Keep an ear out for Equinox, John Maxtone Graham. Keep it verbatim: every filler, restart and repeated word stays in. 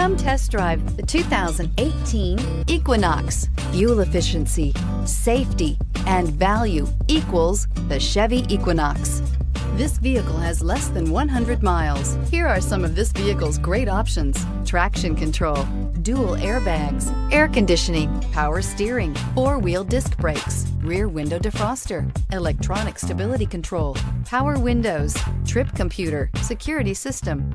Come test drive the two thousand eighteen Equinox. Fuel efficiency, safety, and value equals the Chevy Equinox. This vehicle has less than one hundred miles. Here are some of this vehicle's great options: traction control, dual airbags, air conditioning, power steering, four-wheel disc brakes, rear window defroster, electronic stability control, power windows, trip computer, security system.